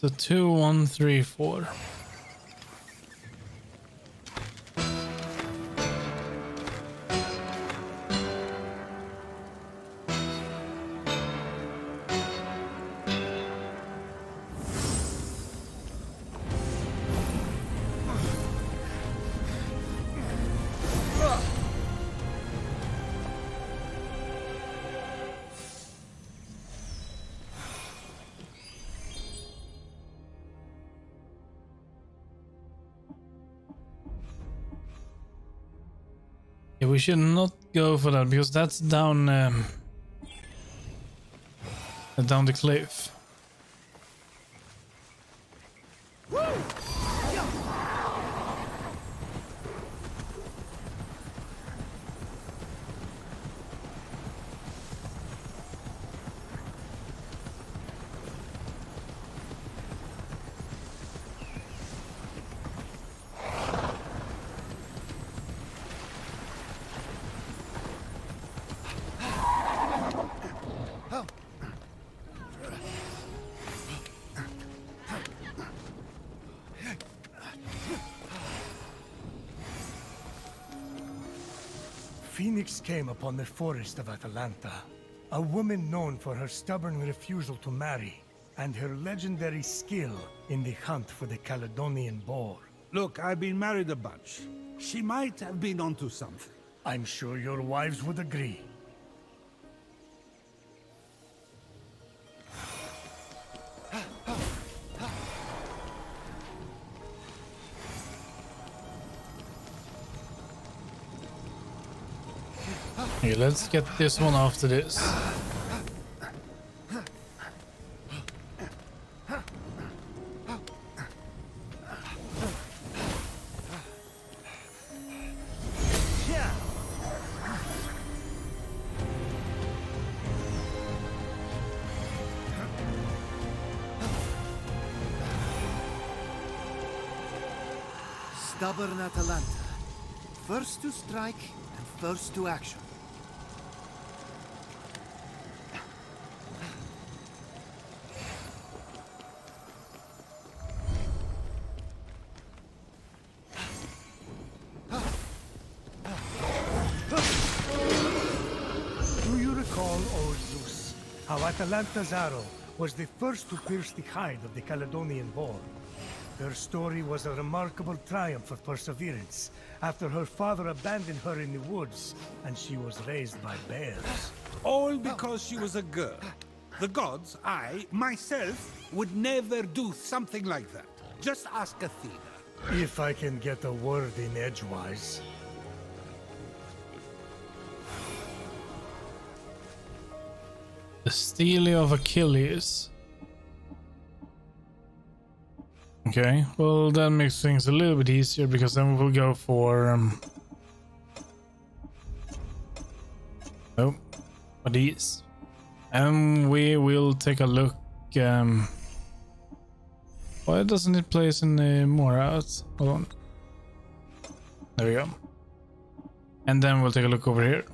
So 2, 1, 3, 4. We should not go for that because that's down down the cliff. Came upon the forest of Atalanta, a woman known for her stubborn refusal to marry and her legendary skill in the hunt for the Caledonian boar. Look, I've been married a bunch. She might have been onto something. I'm sure your wives would agree. Okay, let's get this one after this. Stubborn Atalanta. First to strike and first to action. Atalanta's arrow was the first to pierce the hide of the Caledonian boar. Her story was a remarkable triumph of perseverance after her father abandoned her in the woods and she was raised by bears. All because she was a girl. The gods, I, myself, would never do something like that. Just ask Athena. If I can get a word in edgewise. The Stele of Achilles. Okay, well that makes things a little bit easier because then we'll go for for these, and we will take a look. Why doesn't it place in the more out? Hold on. There we go. And then we'll take a look over here.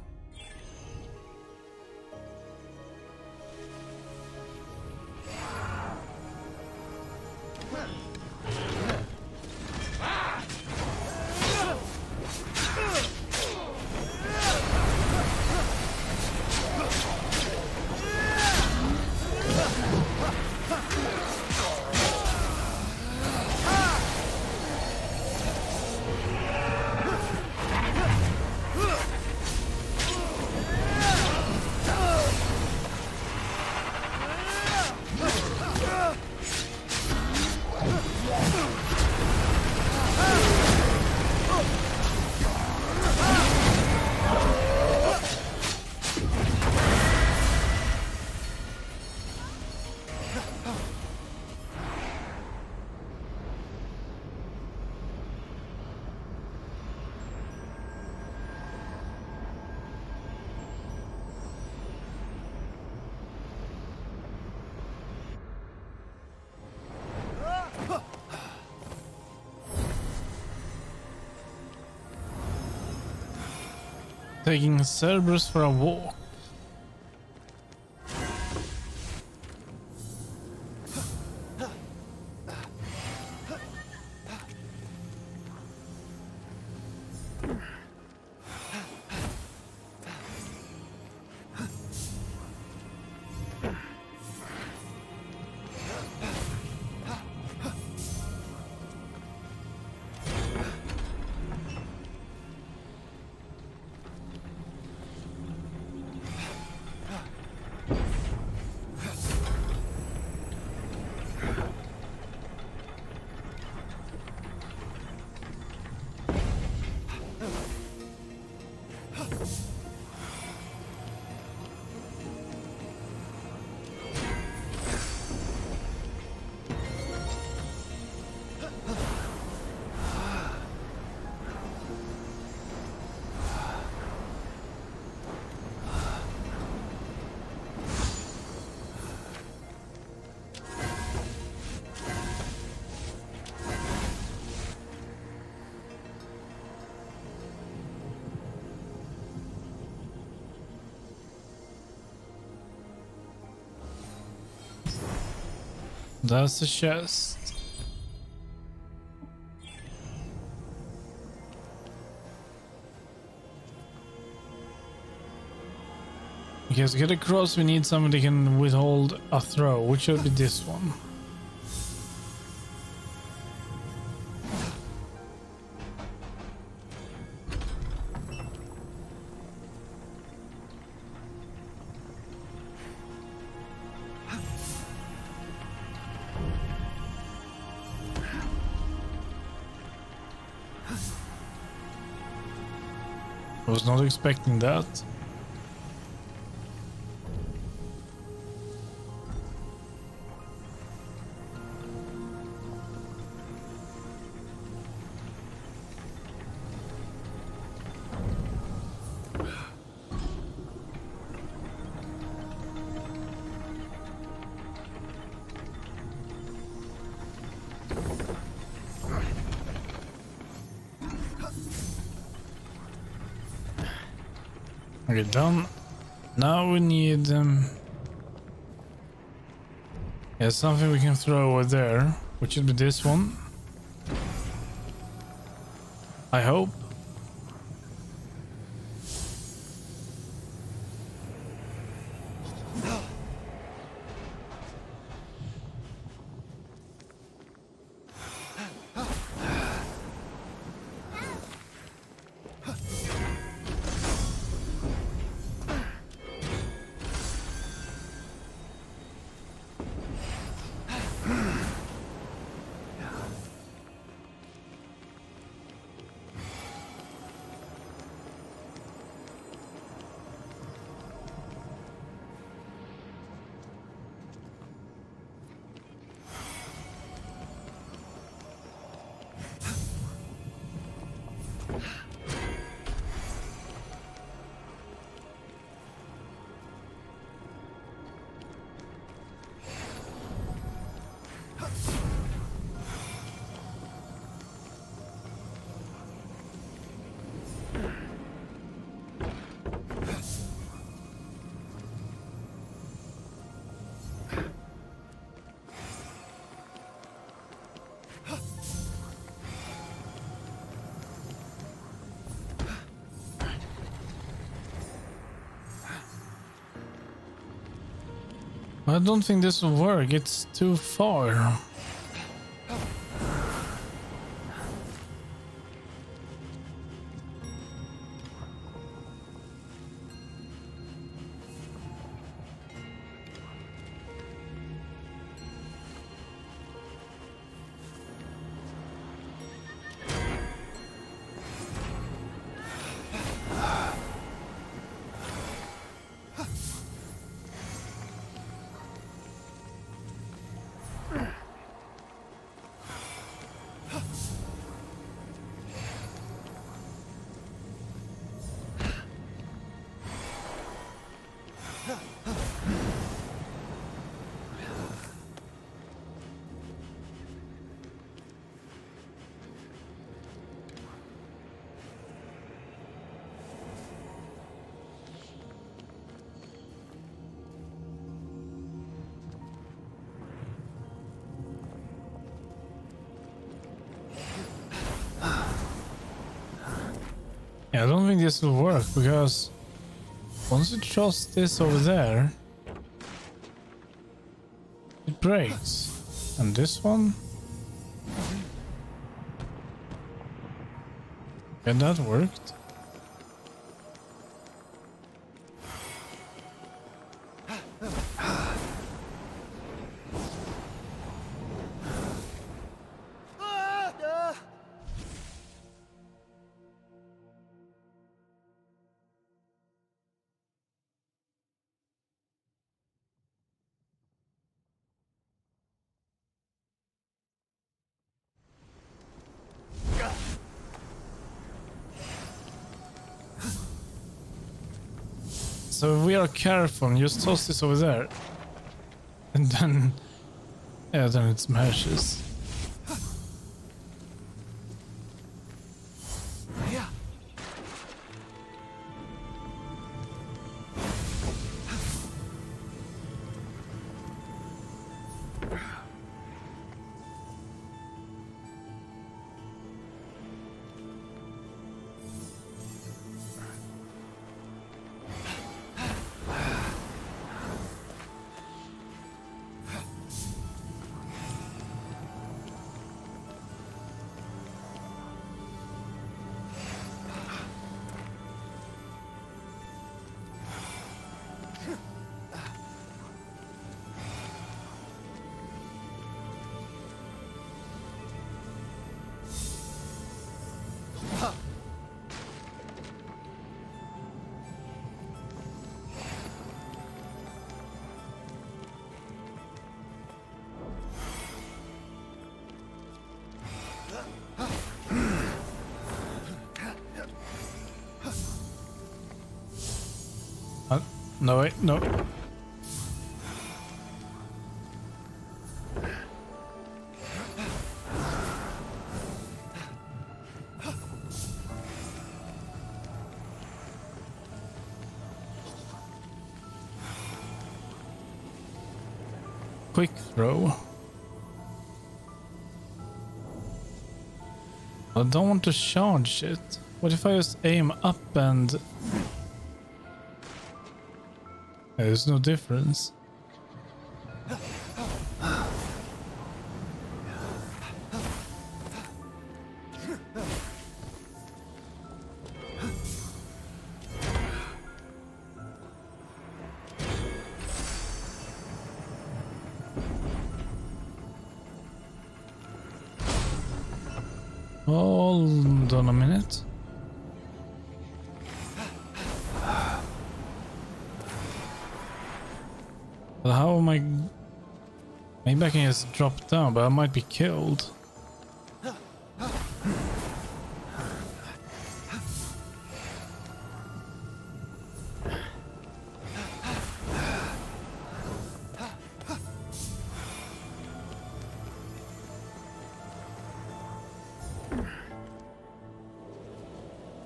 Taking Cerberus for a walk. That's a chest. Okay, to get across, we need somebody who can withhold a throw, which should be this one. Was not expecting that. Okay, done. Now we need yeah, something we can throw over there, which should be this one, I hope. I don't think this will work, it's too far. Yeah, I don't think this will work, because once you toss this over there, it breaks. And this one? And that worked. So we are careful and just toss this over there. And then... yeah, then it smashes. No, wait, no. Quick throw. I don't want to charge it. What if I just aim up and... there's no difference. Hold on a minute. How am I... maybe I can just drop down, but I might be killed.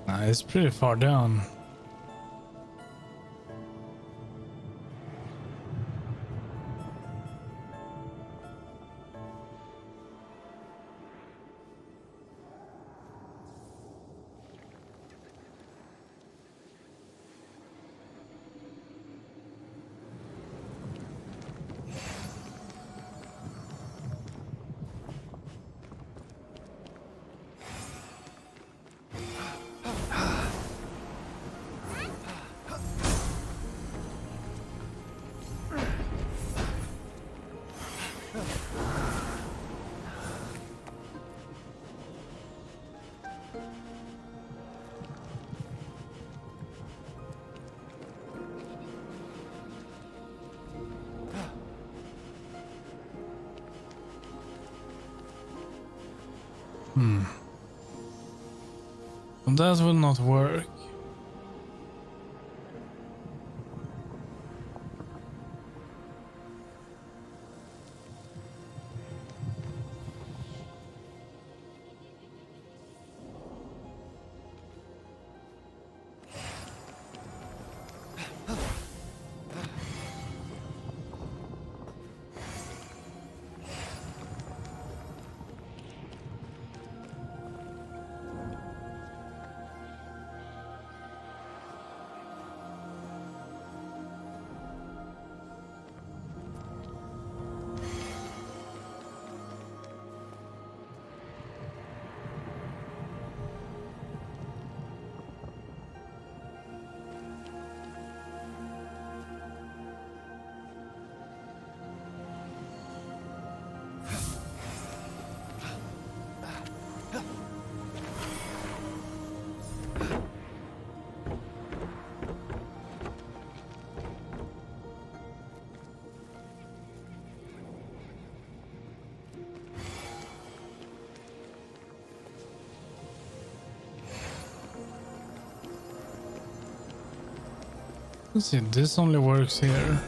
Nah, it's pretty far down. That will not work. Let's see, this only works here.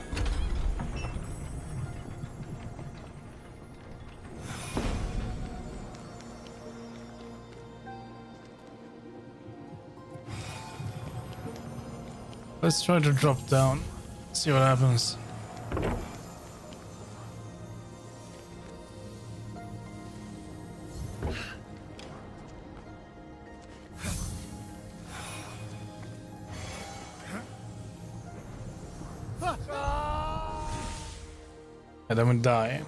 Let's try to drop down, see what happens. And then we die.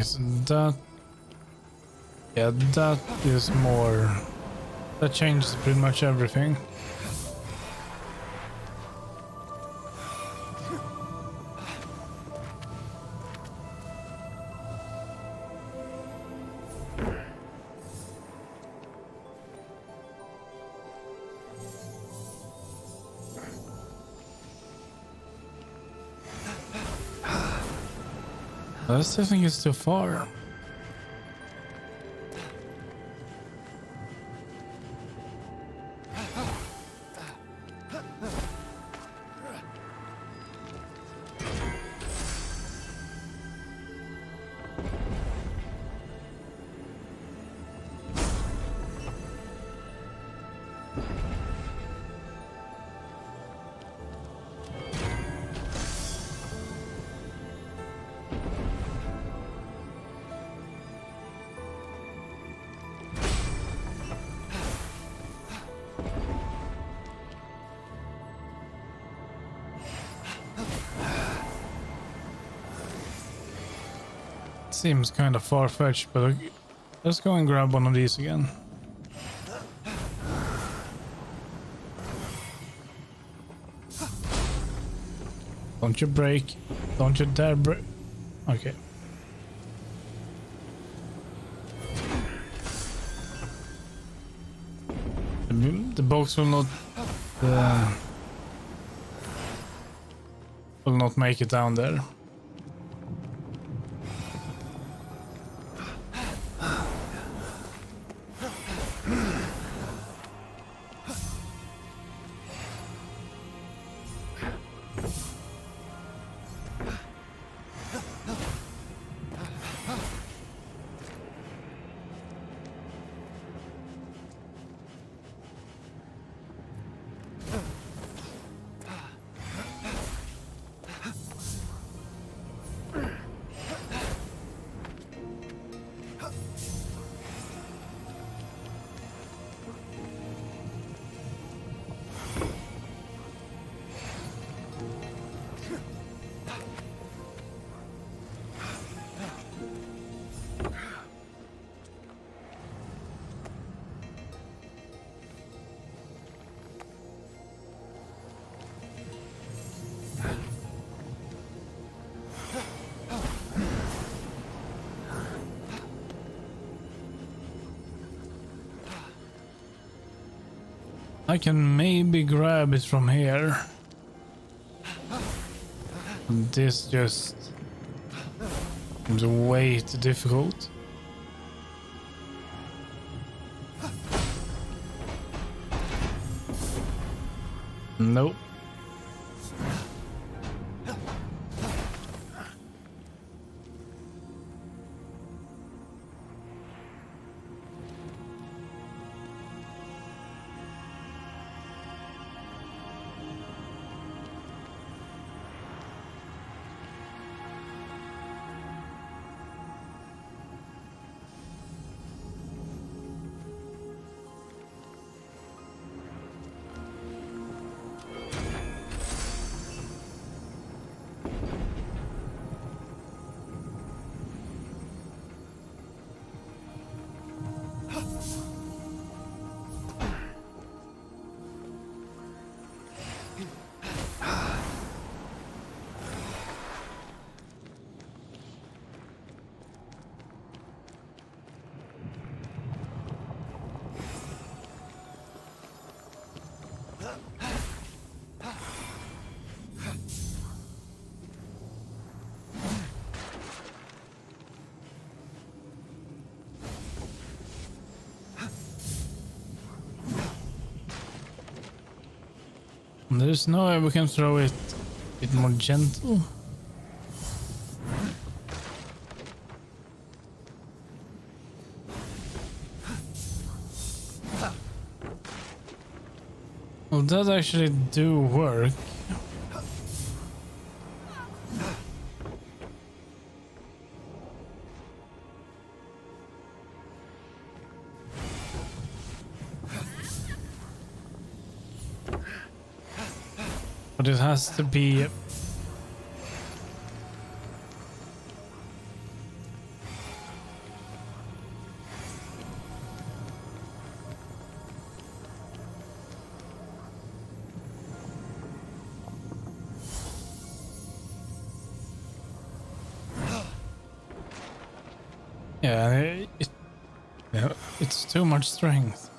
So that, yeah, that is more, that changes pretty much everything. This thing is too far. Seems kind of far-fetched, but let's go and grab one of these again. Don't you break. Don't you dare break. Okay. The box will not make it down there. I can maybe grab it from here. This just seems way too difficult. Nope. There's no way we can throw it a bit more gentle. Well, that actually do work. But it has to be it's too much strength.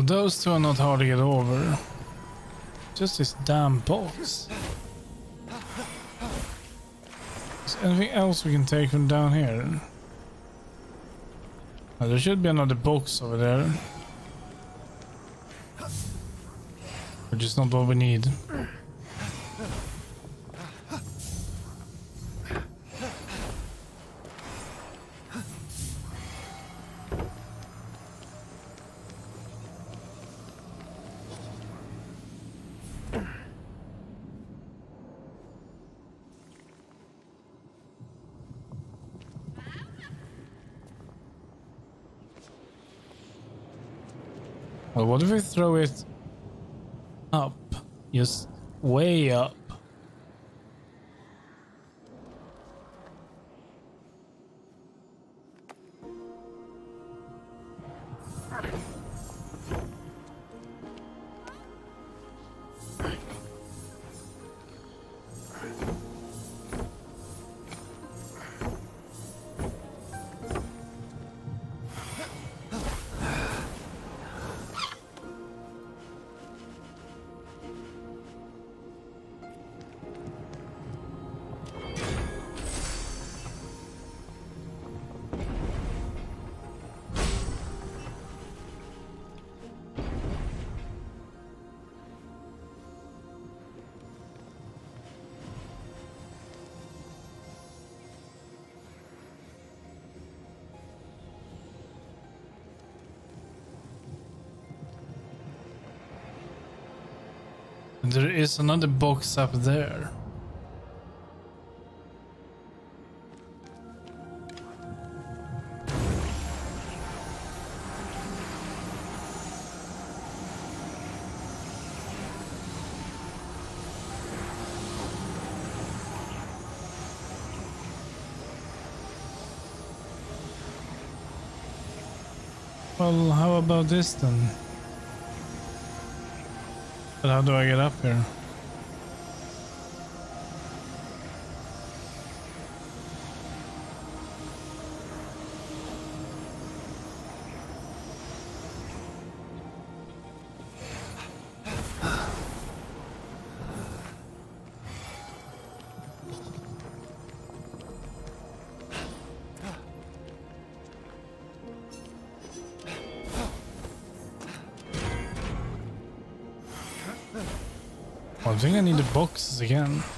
Those two are not hard to get over. Just this damn box. Is there anything else we can take from down here? Well, there should be another box over there. Which is not what we need. Well, what if we throw it up? Just way up. There is another box up there. Well, how about this then? But how do I get up here? I think I need the boxes again.